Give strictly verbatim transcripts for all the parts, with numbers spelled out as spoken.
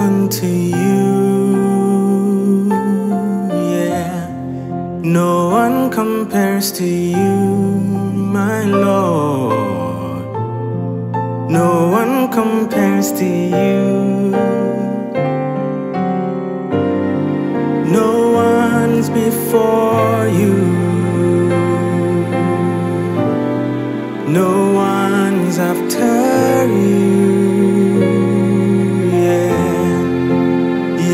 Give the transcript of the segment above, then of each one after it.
unto you, yeah. No one compares to you, my Lord. No one compares to you. No one's before you. No one's after you, yeah.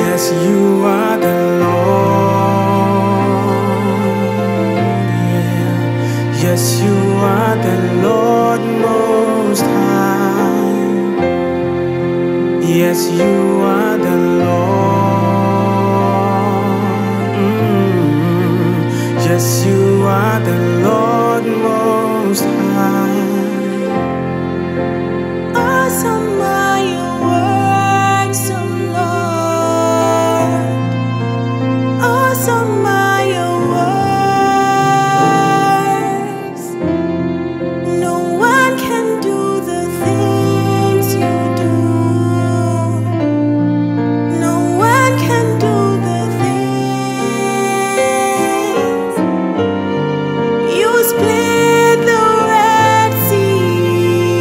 Yes, you are the Lord, yeah. Yes, you are the Lord Most High. Yes, you are the Lord, mm-hmm. Yes, you are the Lord Most High. Awesome are your works, O Lord. Awesome are your works. No one can do the things you do. No one can do the things you split the Red Sea.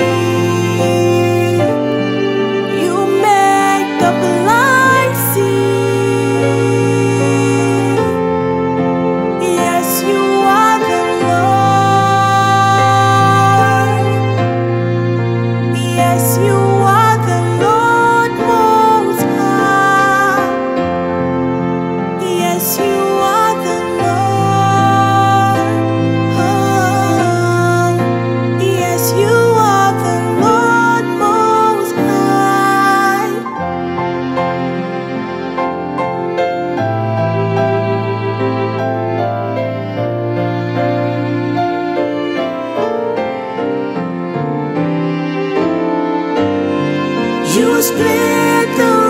You split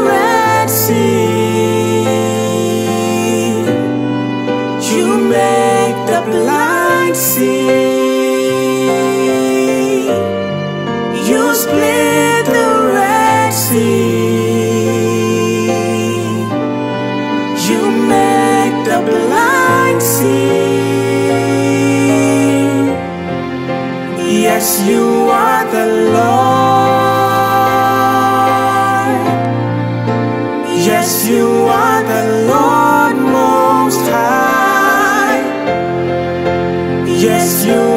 the Red Sea. You make the blind see. You split the Red Sea. You make the blind see. Yes, you are the Lord. Yes, you are the Lord Most High. Yes, you are.